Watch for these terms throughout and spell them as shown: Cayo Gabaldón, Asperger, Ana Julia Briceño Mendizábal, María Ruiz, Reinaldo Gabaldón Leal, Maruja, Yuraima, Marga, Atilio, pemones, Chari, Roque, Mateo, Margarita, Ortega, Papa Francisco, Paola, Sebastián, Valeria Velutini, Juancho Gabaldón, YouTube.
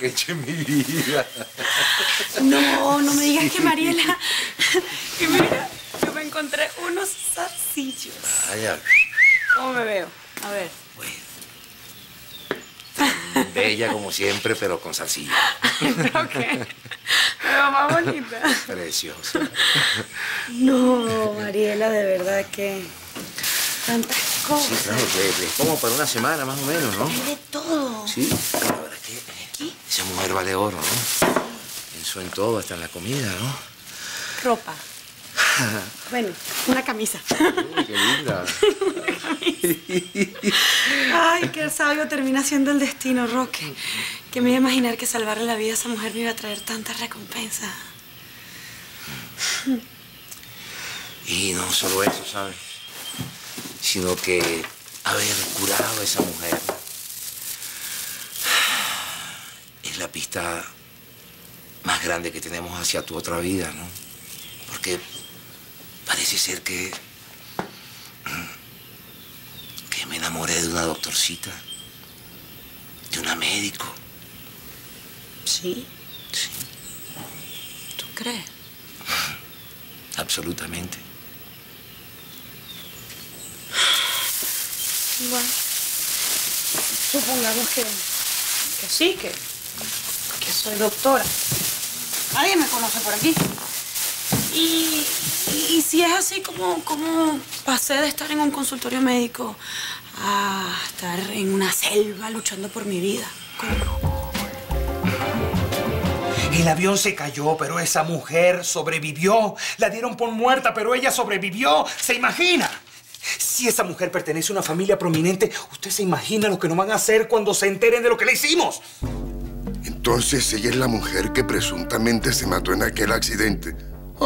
que he hecho en mi vida. No, no me digas sí. Que Mariela... Que mira, yo me encontré unos zarcillos. Vaya. ¿Cómo me veo? A ver. Bueno. Bella como siempre, pero con zarcillos. ¿Pero qué? Me veo más bonita. Preciosa. No, Mariela, de verdad que... Tantas cosas. Sí, claro, es como para una semana más o menos, ¿no? Es de todo. Sí. Esa mujer vale oro, ¿no? Pensó en todo, hasta en la comida, ¿no? Ropa. Bueno, una camisa. Uy, qué linda. Ay, qué sabio termina siendo el destino, Roque. Que me iba a imaginar que salvarle la vida a esa mujer me iba a traer tanta recompensa. Y no solo eso, ¿sabes? Sino que haber curado a esa mujer. La pista más grande que tenemos hacia tu otra vida, ¿no? Porque parece ser que me enamoré de una doctorcita, de una médico. ¿Sí? Sí. ¿Tú crees? Absolutamente. Bueno, supongamos que sí, que soy doctora. Nadie me conoce por aquí. Y si es así, como pasé de estar en un consultorio médico a estar en una selva luchando por mi vida? ¿Cómo? El avión se cayó, pero esa mujer sobrevivió. La dieron por muerta, pero ella sobrevivió. ¿Se imagina? Si esa mujer pertenece a una familia prominente, ¿usted se imagina lo que nos van a hacer cuando se enteren de lo que le hicimos? Entonces ella es la mujer que presuntamente se mató en aquel accidente.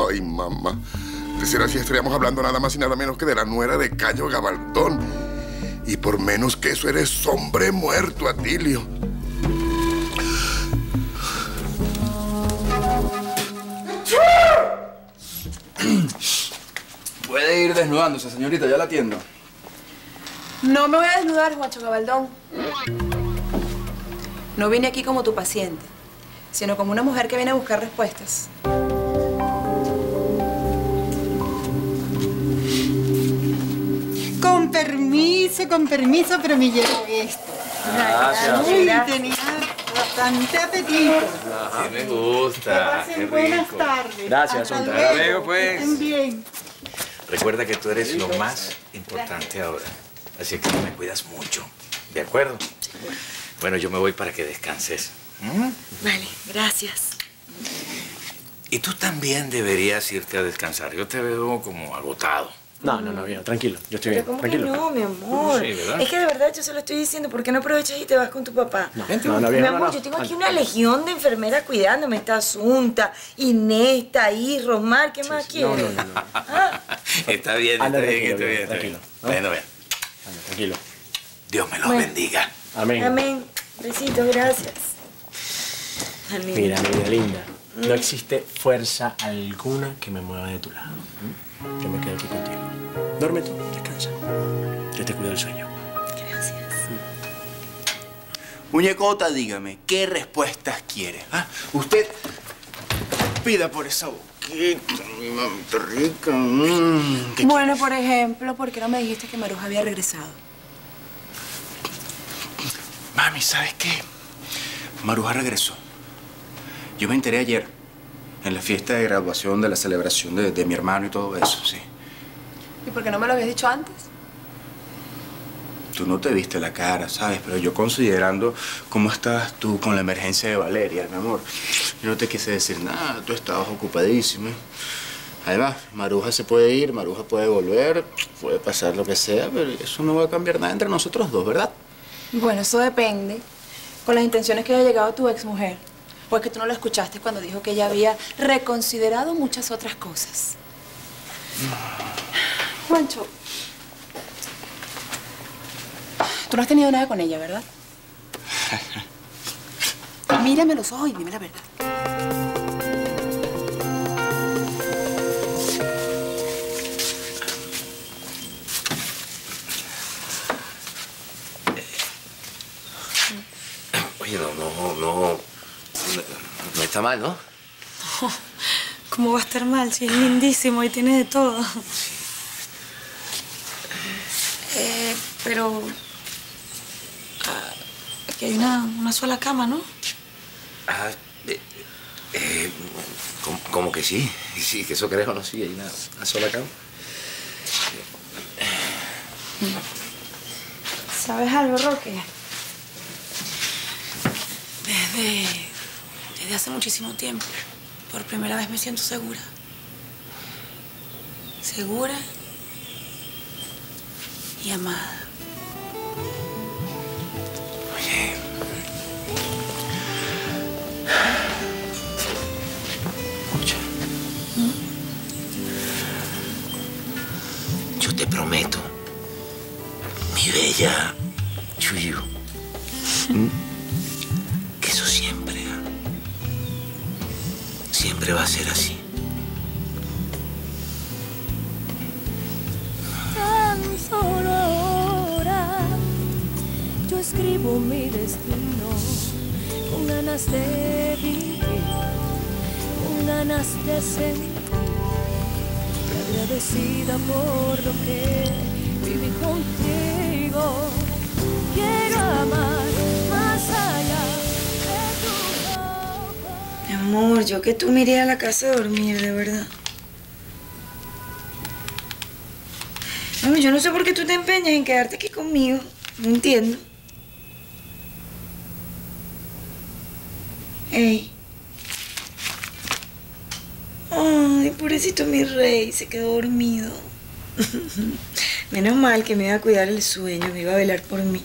Ay, mamá. De ser así, estaríamos hablando nada más y nada menos que de la nuera de Cayo Gabaldón. Y Y por menos que eso eres hombre muerto, Atilio. Puede ir desnudándose, señorita, ya la atiendo. No me voy a desnudar, Juancho Gabaldón. No vine aquí como tu paciente, sino como una mujer que viene a buscar respuestas. Con permiso, pero me llevo esto. Gracias. Uy, tenía bastante apetito. Ajá, sí me gusta. Que pasen buenas tardes. Gracias, Asunta. Hasta luego, pues. Que estén bien. Recuerda que tú eres lo más importante ahora. Así que me cuidas mucho. ¿De acuerdo? Bueno, yo me voy para que descanses. ¿Mm? Vale, gracias. Y tú también deberías irte a descansar. Yo te veo como agotado. No, bien, tranquilo, yo estoy bien. Tranquilo. No, mi amor. Sí, es que de verdad yo se lo estoy diciendo, ¿por qué no aprovechas y te vas con tu papá? Mi amor, yo tengo aquí una legión de enfermeras cuidándome. Está Asunta, Inés, Taís, Rosmar, ¿qué más quieres? No. ¿Ah? Está bien, está bien. Tranquilo. Bueno, bien. Tranquilo. Dios me los bendiga. Amén. Amén. Besitos, gracias. Amén. Mira, mi vida linda, no existe fuerza alguna que me mueva de tu lado. Yo me quedo aquí contigo. Duerme tú, descansa. Yo te cuido del sueño. Gracias. Muñecota, dígame, ¿qué respuestas quiere? ¿Ah? Usted pida por esa boquita, mi mamita rica. Bueno, por ejemplo, ¿por qué no me dijiste que Maruja había regresado? Mami, ¿sabes qué? Maruja regresó. Yo me enteré ayer. En la fiesta de graduación, de la celebración de mi hermano y todo eso, sí. ¿Y por qué no me lo habías dicho antes? Tú no te viste la cara, ¿sabes? Pero yo considerando cómo estabas tú con la emergencia de Valeria, mi amor. Yo no te quise decir nada, tú estabas ocupadísima. Además, Maruja se puede ir, Maruja puede volver, puede pasar lo que sea, pero eso no va a cambiar nada entre nosotros dos, ¿verdad? Bueno, eso depende. Con las intenciones que haya llegado tu exmujer. Porque tú no lo escuchaste cuando dijo que ella había reconsiderado muchas otras cosas. Juancho, tú no has tenido nada con ella, ¿verdad? Mírame los ojos y dime la verdad. Oye, no. No está mal, ¿no? No. ¿Cómo va a estar mal? Si es lindísimo y tiene de todo. Sí. Pero... aquí hay una sola cama, ¿no? Ah, ¿cómo que sí? Sí, que eso creo, ¿no? Sí, hay una sola cama. ¿Sabes algo, Roque? Desde hace muchísimo tiempo, por primera vez me siento segura. Segura y amada. Oye. Escucha. Yo te prometo, mi bella Chuyu, que eso siempre va a ser así. Tan solo ahora yo escribo mi destino con ganas de vivir, con ganas de sentir, agradecida por lo que viví contigo. Quiero amar más allá. Mi amor, yo que tú me iría a la casa a dormir, de verdad. No, yo no sé por qué tú te empeñas en quedarte aquí conmigo. No entiendo. Ey. Ay, pobrecito mi rey, se quedó dormido. Menos mal que me iba a cuidar el sueño, me iba a velar por mí.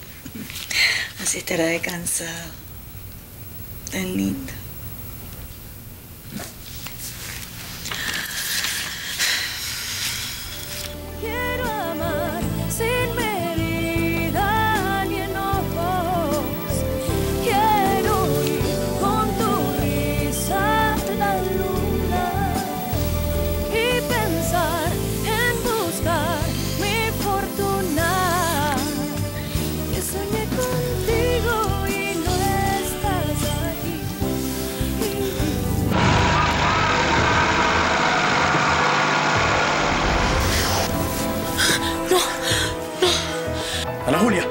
Así estará de cansado. Tan lindo. Quiero amar sin medida, que soñé contigo y no estás aquí. No, no. Ana Julia.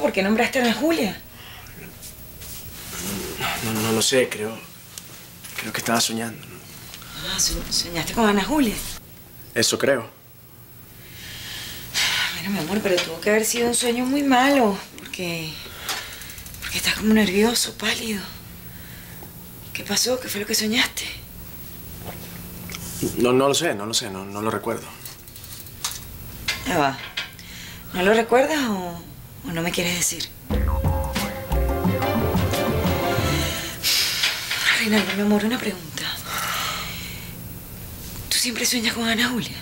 ¿Por qué nombraste a Ana Julia? No lo sé, creo que estaba soñando. Ah, ¿soñaste con Ana Julia? Eso creo. Bueno, mi amor, pero tuvo que haber sido un sueño muy malo, porque estás como nervioso, pálido. ¿Qué pasó? ¿Qué fue lo que soñaste? No lo sé, no lo recuerdo. Ya va. ¿No lo recuerdas o no me quieres decir? Reinaldo, mi amor, una pregunta. ¿Tú siempre sueñas con Ana Julia?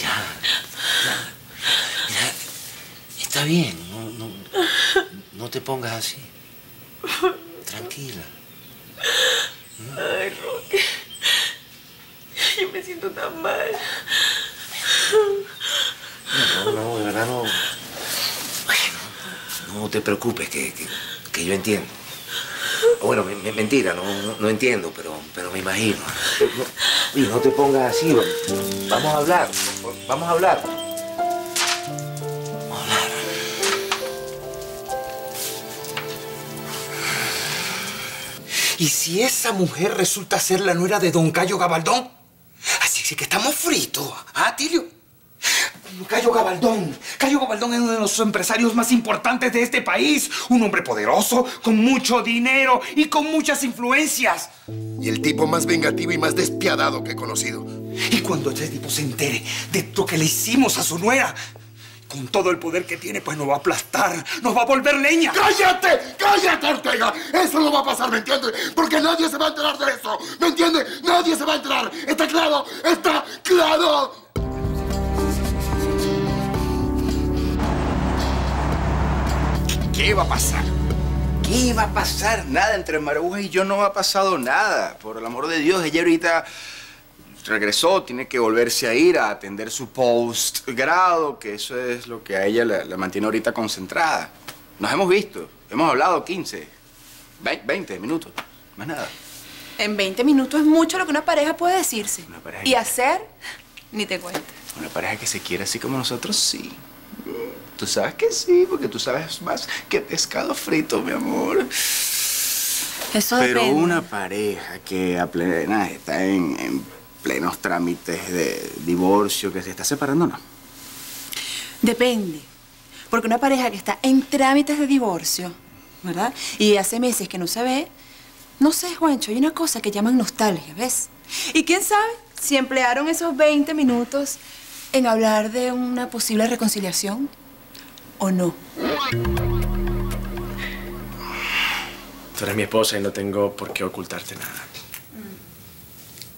Ya. Está bien. No te pongas así. Tranquila. Ay, Roque. Yo me siento tan mal. No, de verdad no. Bueno, no te preocupes, que yo entiendo. Bueno, mentira, no entiendo, pero me imagino. Y no te pongas así, vamos a hablar. ¿Y si esa mujer resulta ser la nuera de don Cayo Gabaldón? Así que estamos fritos, ¿ah, Atilio? Cayo Gabaldón es uno de los empresarios más importantes de este país. Un hombre poderoso, con mucho dinero y con muchas influencias. Y el tipo más vengativo y más despiadado que he conocido. Y cuando este tipo se entere de lo que le hicimos a su nuera, con todo el poder que tiene, pues nos va a aplastar, nos va a volver leña. ¡Cállate! ¡Cállate, Ortega! Eso no va a pasar, ¿me entiendes? Porque nadie se va a enterar de eso, ¿me entiendes? Nadie se va a enterar. ¿Está claro? ¡Está claro! ¿Qué va a pasar? ¿Qué iba a pasar? Nada, entre Maruja y yo no ha pasado nada. Por el amor de Dios, ella ahorita regresó, tiene que volverse a ir a atender su postgrado, que eso es lo que a ella la mantiene ahorita concentrada. Nos hemos visto, hemos hablado 15, 20 minutos, más nada. En 20 minutos es mucho lo que una pareja puede decirse. Y hacer, ni te cuento. Una pareja que se quiere así como nosotros, sí. Tú sabes que sí, porque tú sabes más que pescado frito, mi amor. Eso depende. Pero una pareja que apenas está en plenos trámites de divorcio, que se está separando, ¿no? Depende. Porque una pareja que está en trámites de divorcio, ¿verdad? Y hace meses que no se ve, no sé, Juancho, hay una cosa que llaman nostalgia, ¿ves? Y quién sabe si emplearon esos 20 minutos en hablar de una posible reconciliación. ¿O no? Tú eres mi esposa y no tengo por qué ocultarte nada.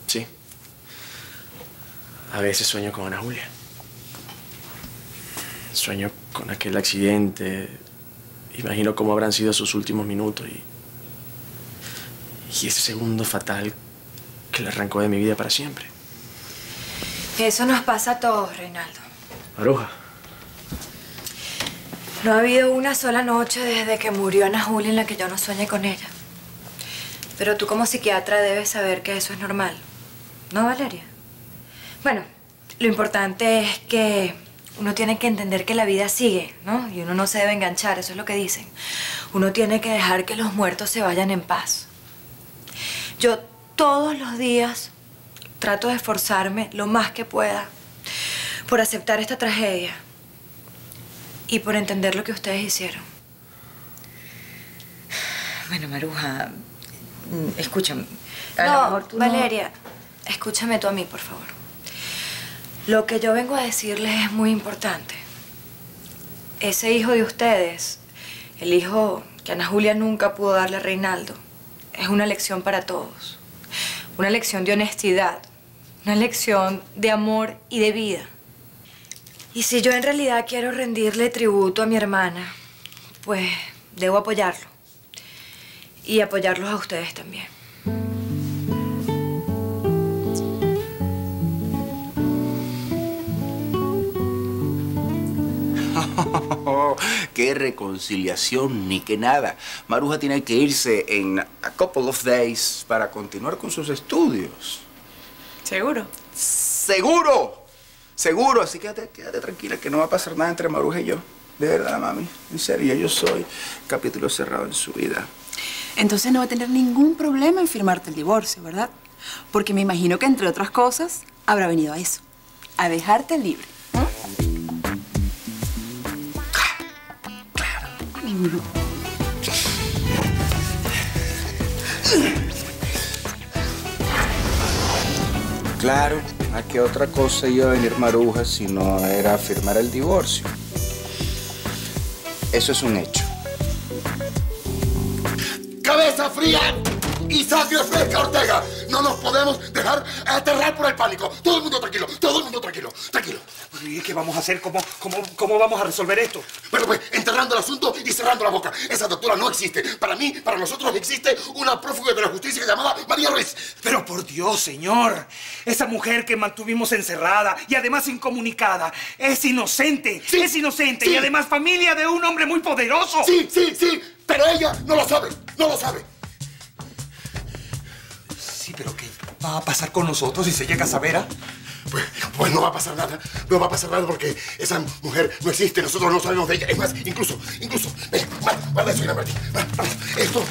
Sí. A veces sueño con Ana Julia. Sueño con aquel accidente. Imagino cómo habrán sido sus últimos minutos y ese segundo fatal que le arrancó de mi vida para siempre. Eso nos pasa a todos, Reinaldo. Maruja. No ha habido una sola noche desde que murió Ana Julia en la que yo no sueñe con ella. Pero tú como psiquiatra debes saber que eso es normal. ¿No, Valeria? Bueno, lo importante es que uno tiene que entender que la vida sigue, ¿no? Y uno no se debe enganchar, eso es lo que dicen. Uno tiene que dejar que los muertos se vayan en paz. Yo todos los días trato de esforzarme lo más que pueda por aceptar esta tragedia y por entender lo que ustedes hicieron. Bueno, Maruja, escúchame. No, Valeria, escúchame tú a mí, por favor. Lo que yo vengo a decirles es muy importante. Ese hijo de ustedes, el hijo que Ana Julia nunca pudo darle a Reinaldo, es una lección para todos. Una lección de honestidad, una lección de amor y de vida. Y si yo en realidad quiero rendirle tributo a mi hermana, pues debo apoyarlo. Y apoyarlos a ustedes también. ¡Qué reconciliación! Ni que nada. Maruja tiene que irse en a couple of days para continuar con sus estudios. ¿Seguro? ¡Seguro! ¡Seguro! Así que quédate tranquila que no va a pasar nada entre Maruja y yo. De verdad, mami. En serio, yo soy capítulo cerrado en su vida. Entonces no va a tener ningún problema en firmarte el divorcio, ¿verdad? Porque me imagino que, entre otras cosas, habrá venido a eso. A dejarte libre. ¿Eh? Claro, ¿a qué otra cosa iba a venir Maruja si no era firmar el divorcio? Eso es un hecho. ¡Cabeza fría y sangre fresca, Ortega! No nos podemos dejar aterrar por el pánico. Todo el mundo tranquilo, todo el mundo tranquilo, tranquilo. ¿Y qué vamos a hacer? ¿Cómo vamos a resolver esto? Bueno, pues, enterrando el asunto y cerrando la boca. Esa doctora no existe. Para mí, para nosotros, existe una prófuga de la justicia llamada María Ruiz. Pero por Dios, señor. Esa mujer que mantuvimos encerrada y además incomunicada es inocente. Sí, es inocente. Sí. Y además familia de un hombre muy poderoso. Sí, sí, sí. Pero ella no lo sabe. No lo sabe. Sí, pero ¿qué va a pasar con nosotros si se llega a saber, ¿ah? Pues no va a pasar nada, no va a pasar nada porque esa mujer no existe, nosotros no sabemos de ella. Es más, incluso, ven, guarda eso, Margarita. Esto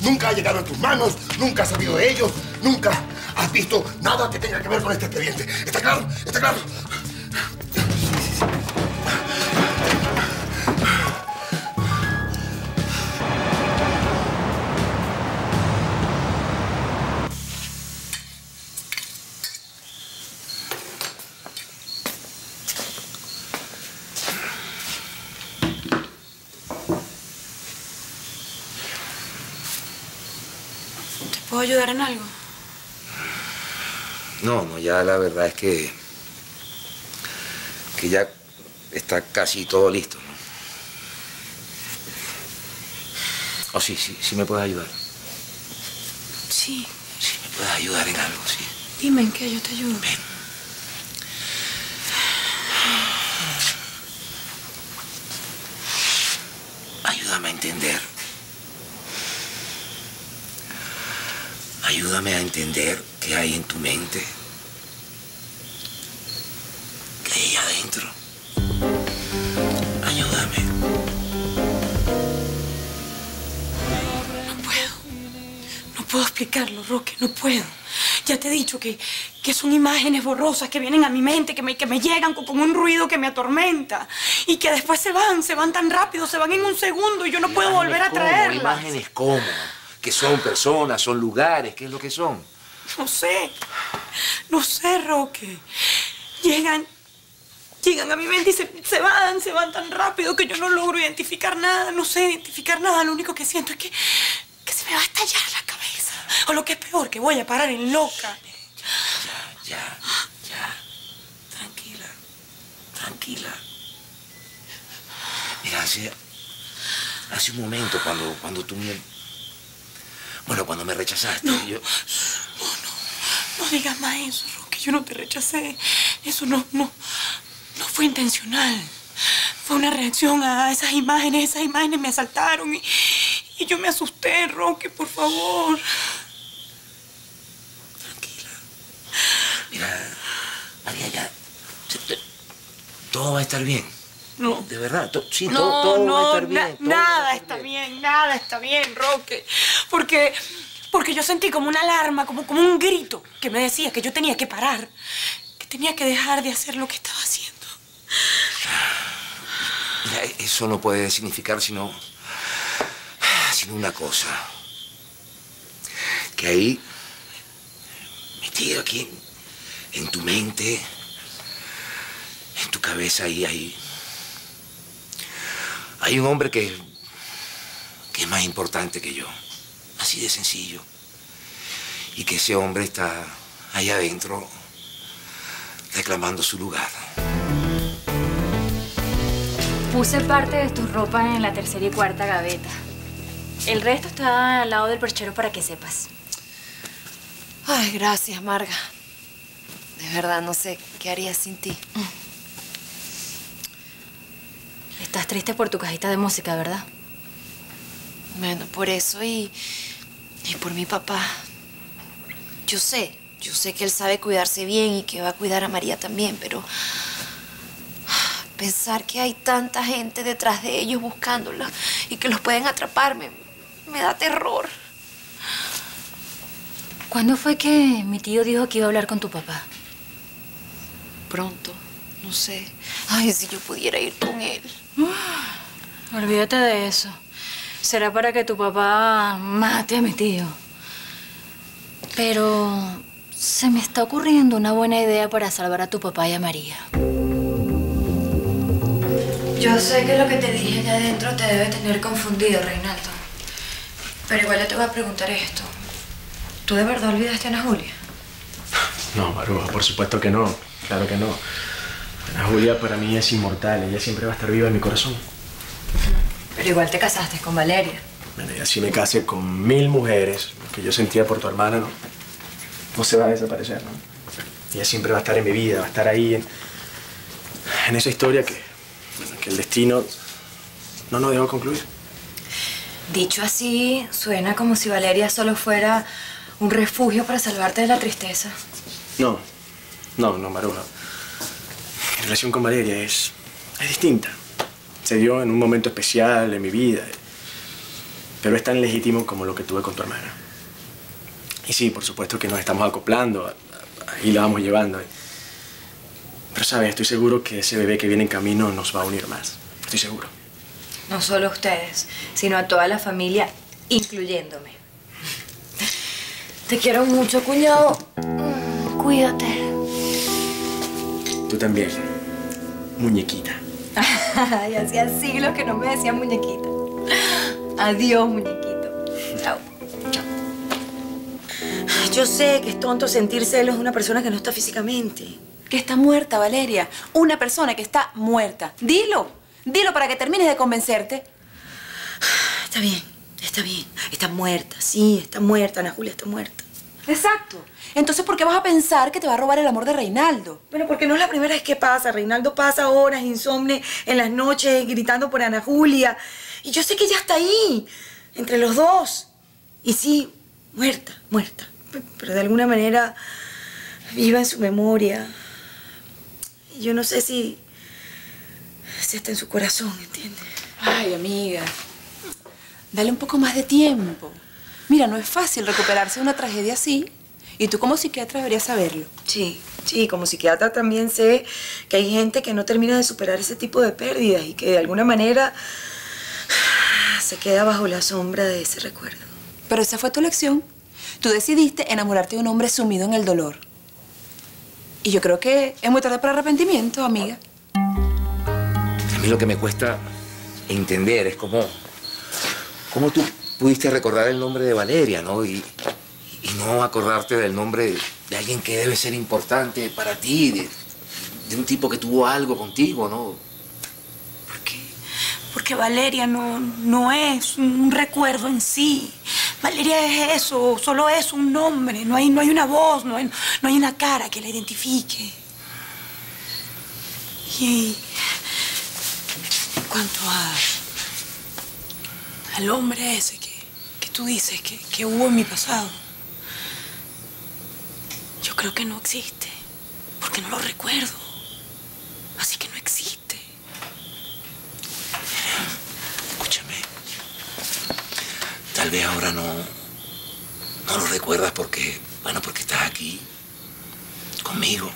nunca ha llegado a tus manos, nunca has sabido de ellos, nunca has visto nada que tenga que ver con este expediente. ¿Está claro? ¿Está claro? ¿Puedo ayudar en algo? No, ya la verdad es que ya está casi todo listo, ¿no? Oh, sí me puedes ayudar. Sí. Sí me puedes ayudar en algo, sí. Dime en qué, yo te ayudo. Ven. Ayúdame a entender. Ayúdame a entender qué hay en tu mente, qué hay adentro. Ayúdame. No puedo explicarlo, Roque, no puedo. Ya te he dicho que son imágenes borrosas que vienen a mi mente, que me llegan con un ruido que me atormenta y que después se van tan rápido, se van en un segundo y yo no puedo volver a traerlas. ¿Imágenes cómo? ¿Qué son personas? ¿Son lugares? ¿Qué es lo que son? No sé, Roque. Llegan a mi mente y se van tan rápido que yo no logro identificar nada. No sé identificar nada. Lo único que siento es que se me va a estallar la cabeza. O lo que es peor, que voy a parar en loca. Ya. Tranquila. Mira, hace un momento cuando tú me... Bueno, cuando me rechazaste, no, yo... No digas más eso, Roque. Yo no te rechacé. Eso no fue intencional. Fue una reacción a esas imágenes. Esas imágenes me asaltaron y yo me asusté, Roque, por favor. Tranquila. Mira, María, ya... Todo va a estar bien. No. De verdad, sí, no, todo va a estar bien. Nada está bien, Roque. Porque Porque yo sentí como una alarma, como un grito que me decía que yo tenía que parar, que tenía que dejar de hacer lo que estaba haciendo. Mira, eso no puede significar sino una cosa. Que ahí, metido aquí, en tu mente, en tu cabeza, ahí. Hay un hombre que es más importante que yo. Así de sencillo. Y que ese hombre está ahí adentro reclamando su lugar. Puse parte de tus ropas en la tercera y cuarta gaveta. El resto está al lado del perchero para que sepas. Ay, gracias, Marga. De verdad, no sé qué haría sin ti. Estás triste por tu cajita de música, ¿verdad? Bueno, por eso y por mi papá. Yo sé que él sabe cuidarse bien y que va a cuidar a María también, pero pensar que hay tanta gente detrás de ellos buscándola y que los pueden atrapar me da terror. ¿Cuándo fue que mi tío dijo que iba a hablar con tu papá? Pronto, no sé. Ay, si yo pudiera ir con él. Olvídate de eso. Será para que tu papá mate a mi tío. Pero se me está ocurriendo una buena idea para salvar a tu papá y a María. Yo sé que lo que te dije allá adentro te debe tener confundido, Reinaldo. Pero igual yo te voy a preguntar esto. ¿Tú de verdad olvidaste a Ana Julia? No, Maruja, por supuesto que no. Claro que no. Ana Julia para mí es inmortal. Ella siempre va a estar viva en mi corazón. Pero igual te casaste con Valeria. Bueno, y así me casé con 1000 mujeres. Lo que yo sentía por tu hermana no se va a desaparecer, ¿no? Ella siempre va a estar en mi vida, va a estar ahí en esa historia que el destino no nos dejó concluir. Dicho así, suena como si Valeria solo fuera un refugio para salvarte de la tristeza. No, Maruja. Mi relación con Valeria es distinta. Se dio en un momento especial de mi vida, pero es tan legítimo como lo que tuve con tu hermana. Y sí, por supuesto que nos estamos acoplando, ahí la vamos llevando. Pero, ¿sabes? Estoy seguro que ese bebé que viene en camino nos va a unir más. Estoy seguro. No solo a ustedes, sino a toda la familia, incluyéndome. Te quiero mucho, cuñado. Cuídate. Tú también, muñequita. Ay, hacía siglos que no me decía muñequita. Adiós, muñequito. Chao. Chao. Yo sé que es tonto sentir celos de una persona que no está físicamente. Que está muerta, Valeria. Una persona que está muerta. Dilo. Dilo para que termines de convencerte. Está bien. Está muerta, sí, está muerta. Ana Julia está muerta. Exacto. Entonces, ¿por qué vas a pensar que te va a robar el amor de Reinaldo? Bueno, porque no es la primera vez que pasa. Reinaldo pasa horas insomne en las noches gritando por Ana Julia. Y yo sé que ella está ahí, entre los dos. Y sí, muerta. Pero de alguna manera viva en su memoria. Y yo no sé si está en su corazón, ¿entiendes? Ay, amiga. Dale un poco más de tiempo. Mira, no es fácil recuperarse de una tragedia así. Y tú como psiquiatra deberías saberlo. Sí, como psiquiatra también sé que hay gente que no termina de superar ese tipo de pérdidas y que de alguna manera se queda bajo la sombra de ese recuerdo. Pero esa fue tu elección. Tú decidiste enamorarte de un hombre sumido en el dolor. Y yo creo que es muy tarde para arrepentimiento, amiga. A mí lo que me cuesta entender es cómo tú pudiste recordar el nombre de Valeria, ¿no? Y no acordarte del nombre de alguien que debe ser importante para ti, de un tipo que tuvo algo contigo, ¿no? ¿Por qué? Porque Valeria no es un recuerdo en sí. Valeria es eso, solo es un nombre. No hay una voz, no hay una cara que la identifique. Y en cuanto al hombre ese que tú dices que hubo en mi pasado, yo creo que no existe, porque no lo recuerdo. Así que no existe. Escúchame. Tal vez ahora no Tú lo recuerdas porque, bueno, porque estás aquí conmigo.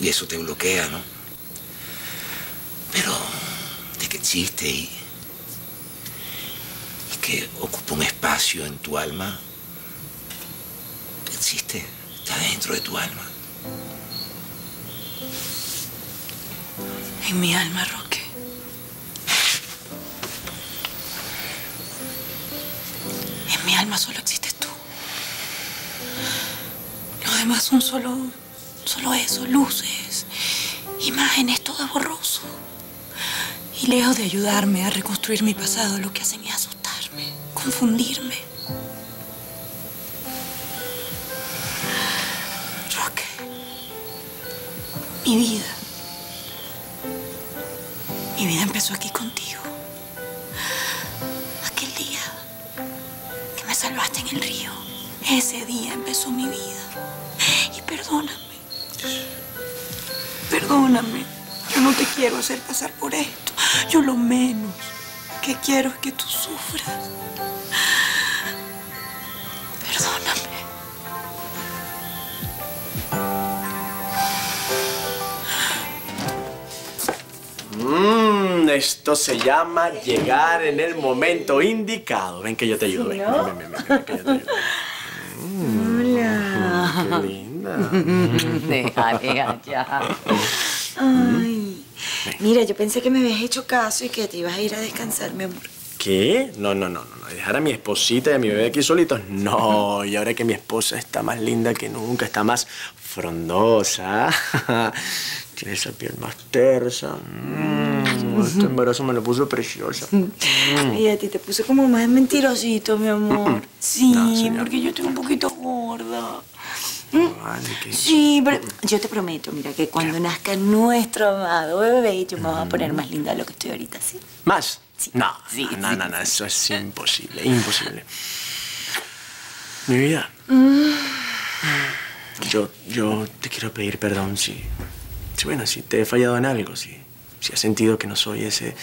Y eso te bloquea, ¿no? Pero de que existe y que ocupa un espacio en tu alma, existe, está dentro de tu alma. En mi alma, Roque. En mi alma solo existes tú. Lo demás son solo eso, luces, imágenes, todo borroso. Y lejos de ayudarme a reconstruir mi pasado, lo que hacen es asustarme, confundirme. Roque, mi vida empezó aquí contigo. Aquel día que me salvaste en el río, ese día empezó mi vida. Y perdóname. Perdóname, yo no te quiero hacer pasar por esto. Yo lo menos que quiero es que tú sufras. Perdóname. Esto se llama llegar en el momento indicado. Ven que yo te ayudo. Ven, ¿no? Ven que yo te ayudo. Hola. Qué lindo. Deja ya. Ay, mira, yo pensé que me habías hecho caso y que te ibas a ir a descansar, mi amor. ¿Qué? No. Dejar a mi esposita y a mi bebé aquí solitos. No, y ahora que mi esposa está más linda que nunca, está más frondosa. Tiene esa piel más tersa. Este embarazo me lo puso preciosa. Y a ti te puso como más mentirosito, mi amor. Sí, no, porque yo estoy un poquito gorda. Vale, sí, pero yo te prometo, mira, que cuando nazca nuestro amado bebé, yo me voy a poner más linda de lo que estoy ahorita, ¿sí? ¿Más? Sí. No, eso es imposible, imposible. Mi vida, yo te quiero pedir perdón si te he fallado en algo, si has sentido que no soy ese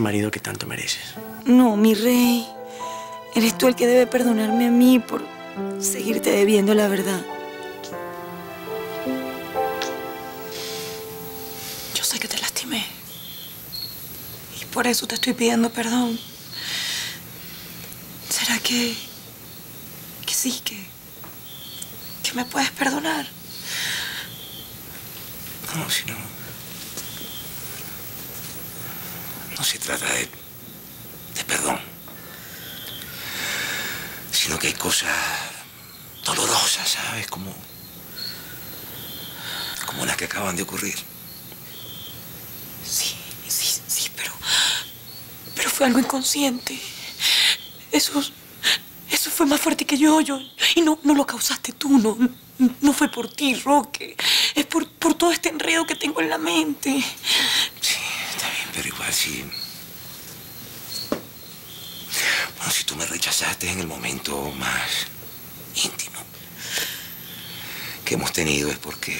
marido que tanto mereces. No, mi rey, eres tú el que debe perdonarme a mí por seguirte debiendo la verdad. Yo sé que te lastimé. Y por eso te estoy pidiendo perdón. ¿Será que sí, que me puedes perdonar? No, si no... No se trata de perdón. Sino que hay cosas dolorosas, ¿sabes? Como las que acaban de ocurrir. Sí, pero fue algo inconsciente. Eso fue más fuerte que yo. Y no lo causaste tú, no fue por ti, Roque. Es por todo este enredo que tengo en la mente. Sí, está bien, pero igual sí... Bueno, si tú me rechazaste en el momento más íntimo que hemos tenido es porque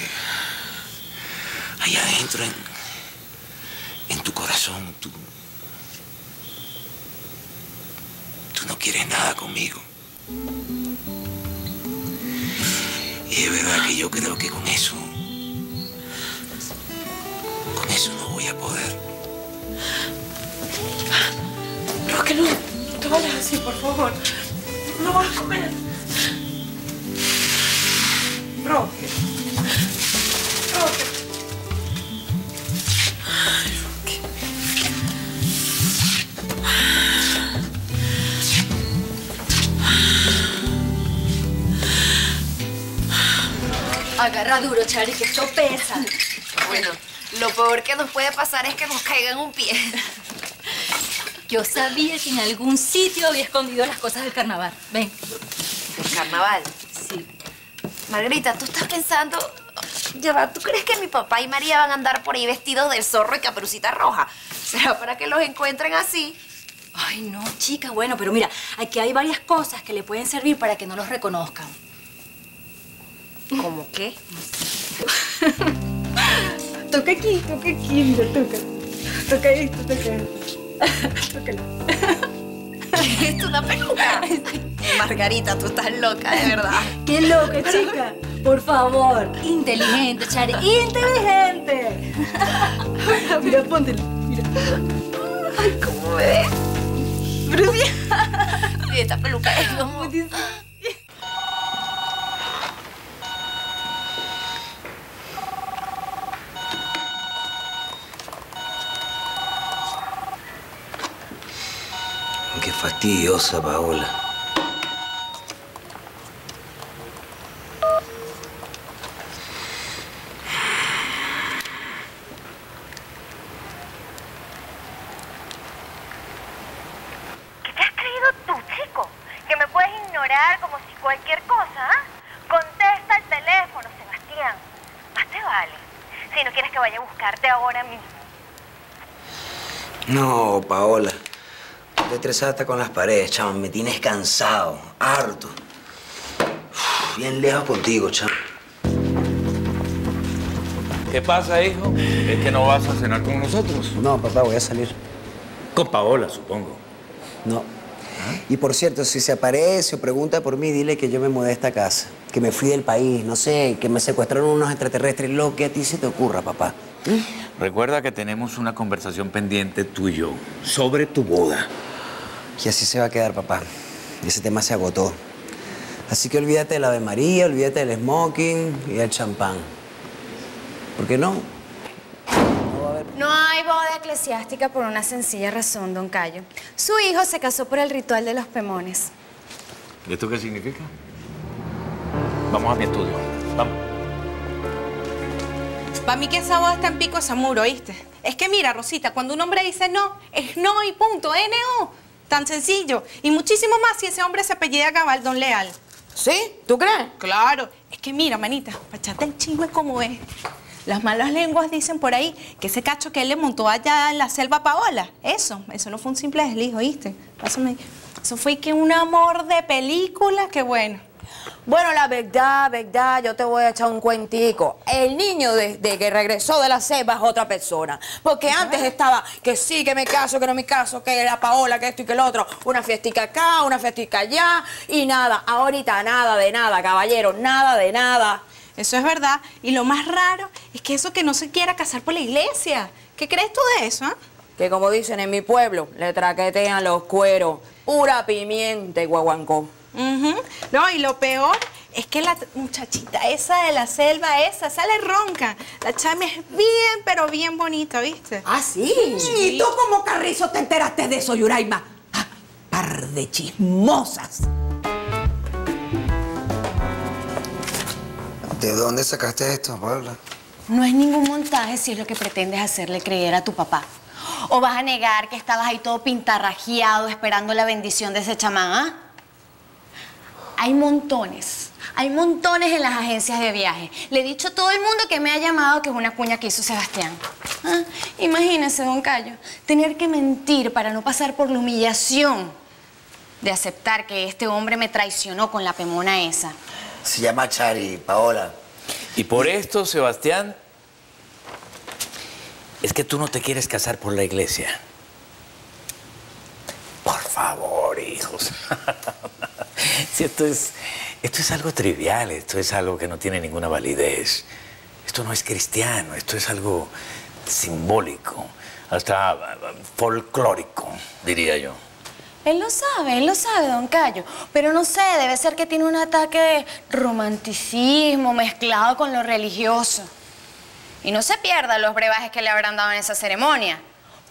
allá adentro, en tu corazón, tú no quieres nada conmigo. Y es verdad que yo creo que con eso no voy a poder. Roque, no. No hables así, por favor. No vas a comer. Roque. Ay, Roque. Agarra duro, Chari, que esto pesa. Bueno, lo peor que nos puede pasar es que nos caiga en un pie. Yo sabía que en algún sitio había escondido las cosas del carnaval. Ven. ¿El carnaval? Sí. Margarita, tú estás pensando... Ya va, ¿tú crees que mi papá y María van a andar por ahí vestidos de zorro y Caperucita Roja? ¿Será para que los encuentren así? Ay, no, chica. Bueno, pero mira, aquí hay varias cosas que le pueden servir para que no los reconozcan. ¿Cómo qué? Toca aquí, mira, toca. Toca esto. Tócalo. Es una peluca. Margarita, tú estás loca, de verdad. Qué loca, chica. Por favor. Inteligente, Chari. Inteligente. Mira, póntelo. Mira. Ay, ¿cómo me ves? Y esta peluca es como... Qué fastidiosa, Paola. ¿Qué te has creído tú, chico? ¿Que me puedes ignorar como si cualquier cosa, ¿eh? Contesta el teléfono, Sebastián. Más te vale. Si no quieres que vaya a buscarte ahora mismo. No, Paola. Estoy estresada hasta con las paredes, chaval. Me tienes cansado, harto. Uf, bien lejos contigo, chaval. ¿Qué pasa, hijo? ¿Es que no vas a cenar con nosotros? No, papá, voy a salir. Con Paola, supongo. No. ¿Ah? Y por cierto, si se aparece o pregunta por mí, dile que yo me mudé a esta casa. Que me fui del país, no sé, que me secuestraron unos extraterrestres. Lo que a ti se te ocurra, papá. ¿Eh? Recuerda que tenemos una conversación pendiente tú y yo sobre tu boda. Y así se va a quedar, papá. Ese tema se agotó. Así que olvídate del Ave María, olvídate del smoking y del champán. ¿Por qué no? No hay boda eclesiástica por una sencilla razón, don Cayo. Su hijo se casó por el ritual de los pemones. ¿Y esto qué significa? Vamos a mi estudio. Vamos. Para mí que esa boda está en pico Zamuro, ¿oíste? Es que mira, Rosita, cuando un hombre dice no, es no y punto, N.O. Tan sencillo. Y muchísimo más si ese hombre se apellida Gabaldón Leal. ¿Sí? ¿Tú crees? Claro. Es que mira, manita, pachate el chisme como es. Las malas lenguas dicen por ahí que ese cacho que él le montó allá en la selva a Paola. Eso no fue un simple desliz, ¿oíste? Pásame. Eso fue que un amor de película, qué bueno. Bueno, la verdad, yo te voy a echar un cuentico. El niño desde que regresó de la selva es otra persona. Porque antes estaba que sí, que me caso, que no me caso, que la Paola, que esto y que el otro. Una fiestica acá, una fiestica allá y nada. Ahorita nada de nada, caballero, nada de nada. Eso es verdad. Y lo más raro es que eso que no se quiera casar por la iglesia. ¿Qué crees tú de eso, eh? Que como dicen en mi pueblo, le traquetean los cueros. Pura pimienta y guaguancó. No, y lo peor es que la muchachita esa de la selva esa sale ronca. La chama es bien, pero bien bonita, ¿viste? ¿Ah, sí? ¿Y tú como carrizo te enteraste de eso, Yuraima? ¡Ah, par de chismosas! ¿De dónde sacaste esto, Paola? No es ningún montaje si es lo que pretendes hacerle creer a tu papá. ¿O vas a negar que estabas ahí todo pintarrajeado esperando la bendición de ese chamán, ah? ¿Eh? Hay montones en las agencias de viaje. Le he dicho a todo el mundo que me ha llamado que es una cuña que hizo Sebastián. ¿Ah? Imagínese, don Cayo, tener que mentir para no pasar por la humillación de aceptar que este hombre me traicionó con la pemona esa. Se llama Chari, Paola. Y por esto, Sebastián, es que tú no te quieres casar por la iglesia. Por favor, hijos. Si esto es algo trivial, esto es algo que no tiene ninguna validez. Esto no es cristiano, esto es algo simbólico, hasta folclórico, diría yo. Él lo sabe, don Cayo. Pero no sé, debe ser que tiene un ataque de romanticismo mezclado con lo religioso. Y no se pierdan los brebajes que le habrán dado en esa ceremonia.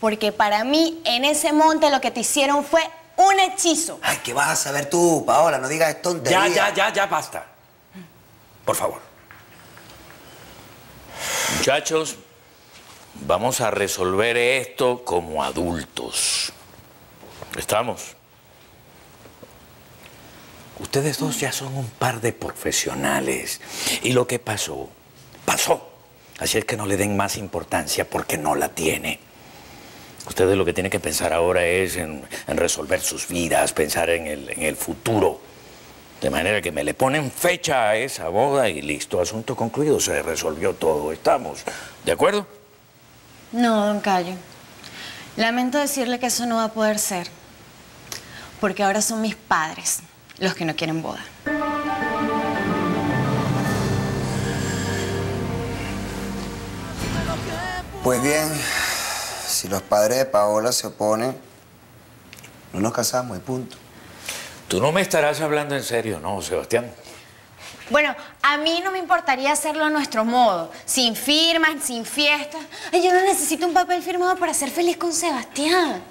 Porque para mí, en ese monte lo que te hicieron fue... un hechizo. Ay, ¿qué vas a saber tú, Paola? No digas tonterías. Ya, basta. Por favor. Muchachos, vamos a resolver esto como adultos. ¿Estamos? Ustedes dos ya son un par de profesionales. Y lo que pasó, pasó. Así es que no le den más importancia porque no la tiene. Ustedes lo que tienen que pensar ahora es en resolver sus vidas, pensar en el futuro. De manera que me le ponen fecha a esa boda y listo, asunto concluido, se resolvió todo. Estamos, ¿de acuerdo? No, don Cayo. Lamento decirle que eso no va a poder ser. porque ahora son mis padres los que no quieren boda. Pues bien, si los padres de Paola se oponen, no nos casamos y punto. Tú no me estarás hablando en serio, ¿no, Sebastián? Bueno, a mí no me importaría hacerlo a nuestro modo. Sin firmas, sin fiestas. Ay, yo no necesito un papel firmado para ser feliz con Sebastián.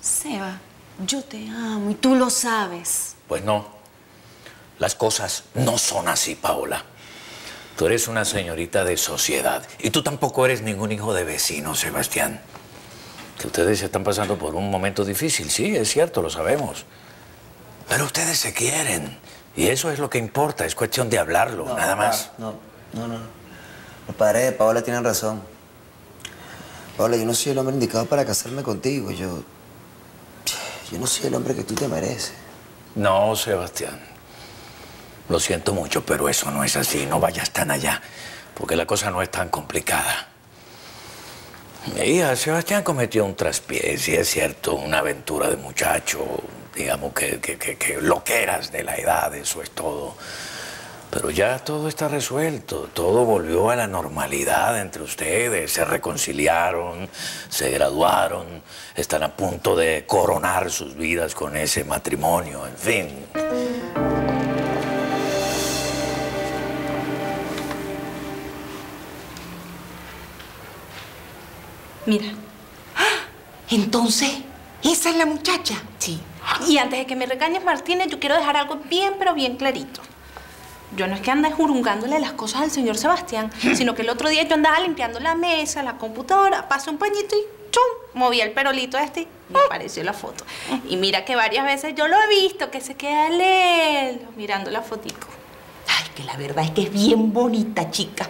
Seba, yo te amo y tú lo sabes. Pues no. Las cosas no son así, Paola. Tú eres una señorita de sociedad. Y tú tampoco eres ningún hijo de vecino, Sebastián. Que ustedes están pasando por un momento difícil. Sí, es cierto, lo sabemos. Pero ustedes se quieren. Y eso es lo que importa, es cuestión de hablarlo, no, nada más. No. Los padres de Paola tienen razón. Paola, yo no soy el hombre indicado para casarme contigo. Yo no soy el hombre que tú te mereces. No, Sebastián. Lo siento mucho, pero eso no es así. No vayas tan allá, porque la cosa no es tan complicada. Mi hija, Sebastián cometió un traspié, sí es cierto, una aventura de muchacho. Digamos que loqueras de la edad, eso es todo. Pero ya todo está resuelto, todo volvió a la normalidad entre ustedes. Se reconciliaron, se graduaron, están a punto de coronar sus vidas con ese matrimonio, en fin. Mira. ¡Ah! Entonces, ¿esa es la muchacha? Sí. Y antes de que me regañes, Martínez, yo quiero dejar algo bien, pero bien clarito. Yo no es que ande jurungándole las cosas al señor Sebastián, sino que el otro día yo andaba limpiando la mesa, la computadora, pasé un pañito y ¡chum! Moví el perolito este y me apareció la foto. Y mira que varias veces yo lo he visto, que se queda lelo mirando la fotico. Ay, que la verdad es que es bien bonita, chica.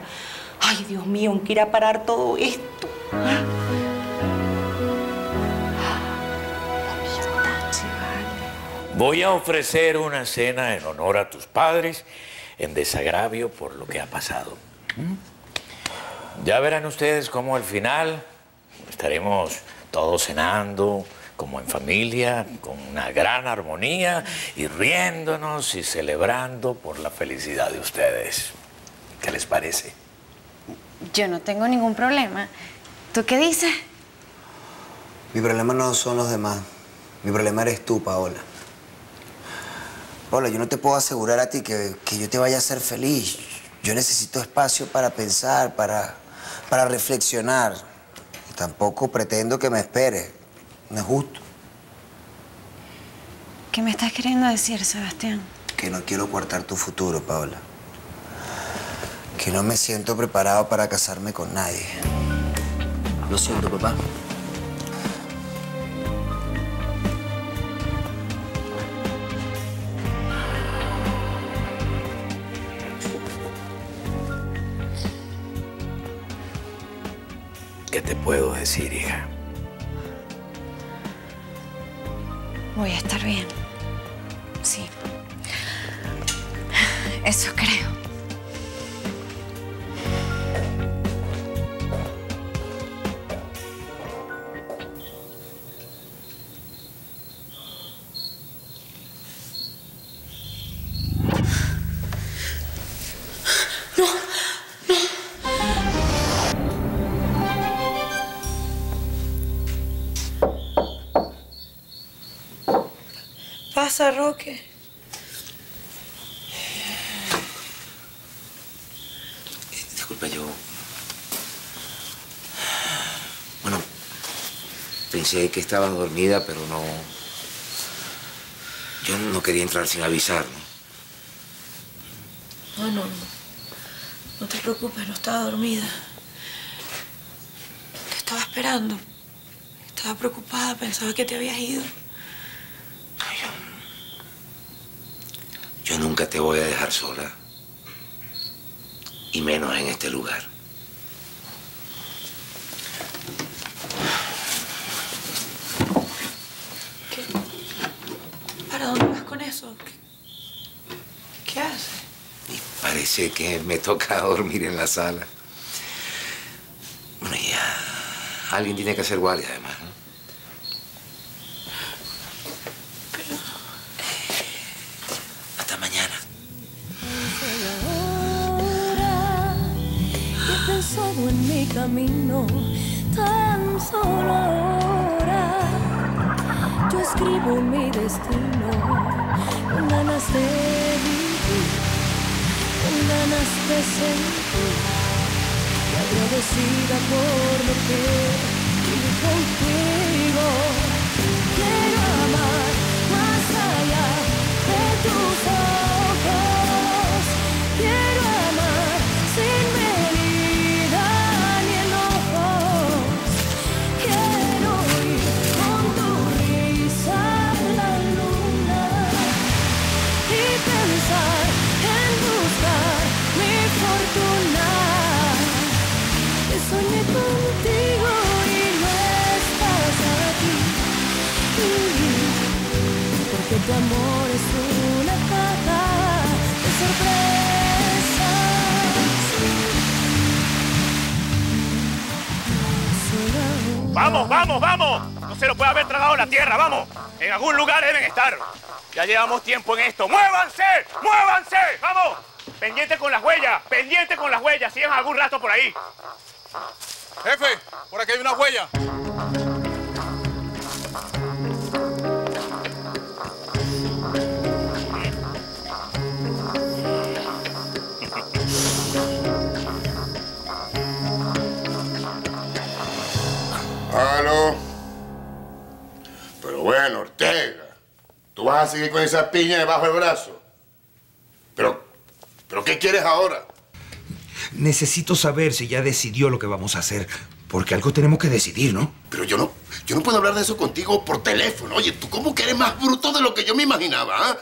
Ay, Dios mío, aunque irá a parar todo esto. Voy a ofrecer una cena en honor a tus padres, en desagravio por lo que ha pasado. Ya verán ustedes cómo al final estaremos todos cenando, como en familia, con una gran armonía, y riéndonos y celebrando por la felicidad de ustedes. ¿Qué les parece? Yo no tengo ningún problema. ¿Tú qué dices? Mi problema no son los demás. Mi problema eres tú, Paola. Paola, yo no te puedo asegurar a ti que yo te vaya a hacer feliz. Yo necesito espacio para pensar, para reflexionar. Y tampoco pretendo que me esperes. No es justo. ¿Qué me estás queriendo decir, Sebastián? Que no quiero coartar tu futuro, Paola. Que no me siento preparado para casarme con nadie. Lo siento, papá. ¿Qué te puedo decir, hija? Voy a estar bien. Sí. Eso creo. ¿Qué pasa, Roque? Disculpa, yo... Bueno, pensé que estabas dormida, pero no... Yo no quería entrar sin avisar, ¿no? No te preocupes, no estaba dormida. Te estaba esperando. Estaba preocupada, pensaba que te habías ido. Yo nunca te voy a dejar sola, y menos en este lugar. ¿Qué? ¿Para dónde vas con eso? ¿Qué haces? Parece que me toca dormir en la sala. Bueno, ya... Alguien tiene que hacer guardia, además, ¿no? solo en mi camino, tan solo ahora. Yo escribo mi destino con ganas de vivir, con ganas de sentir, y agradecida por lo que viví contigo. Quiero amar más allá de tus ojos. Quiero amar sin medida ni enojos. Quiero ir con tu risa a la luna y pensar en buscar mi fortuna. Que soñé contigo y no estás aquí. Porque tu amor es una caja de sorpresas. ¡Vamos, vamos, vamos! No se lo puede haber tragado la tierra, vamos. En algún lugar deben estar. Ya llevamos tiempo en esto. ¡Muévanse! ¡Muévanse! ¡Vamos! Pendiente con las huellas, pendiente con las huellas. Sigan algún rato por ahí. Jefe, por aquí hay una huella. Aló. Pero bueno, Ortega, tú vas a seguir con esa piña debajo del brazo. Pero ¿qué quieres ahora? Necesito saber si ya decidió lo que vamos a hacer, porque algo tenemos que decidir, ¿no? Pero yo no puedo hablar de eso contigo por teléfono. Oye, tú cómo que eres más bruto de lo que yo me imaginaba, ¿ah?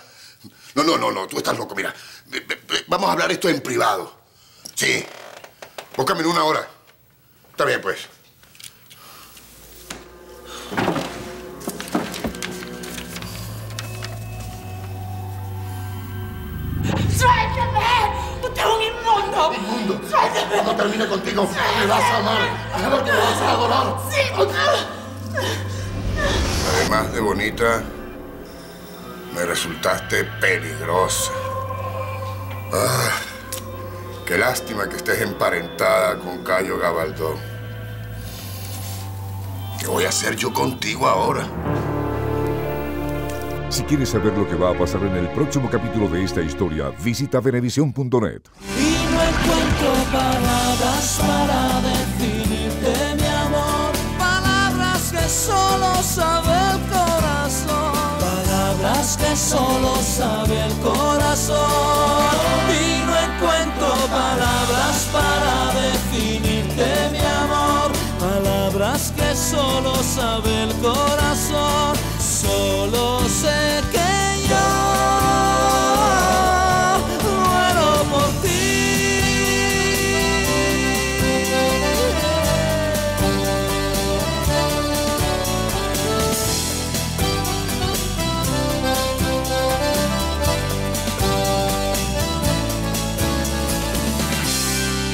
No, tú estás loco, mira. Vamos a hablar esto en privado. Sí, búscame en una hora. Está bien, pues. ¡Suéltame! ¡Usted es un inmundo! ¡Inmundo! ¡Suéltame! Cuando termine contigo, me vas a amar. Déjame que me vas a adorar. ¡Sí! Además de bonita, me resultaste peligrosa. Ah, qué lástima que estés emparentada con Cayo Gabaldón. ¿Qué voy a hacer yo contigo ahora? Si quieres saber lo que va a pasar en el próximo capítulo de esta historia, visita venevisión.net. Y no encuentro palabras para definirte, mi amor. Palabras que solo sabe el corazón. Palabras que solo sabe el corazón. Y no encuentro palabras para definirte, mi amor. Palabras que solo sabe el corazón. Solo sé que yo muero por ti.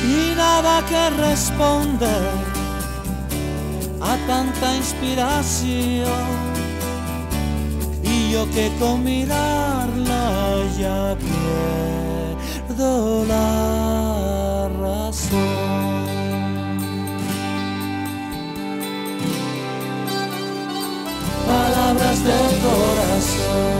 Y nada que responder a tanta inspiración. Yo que con mirarla ya pierdo la razón. Palabras del corazón.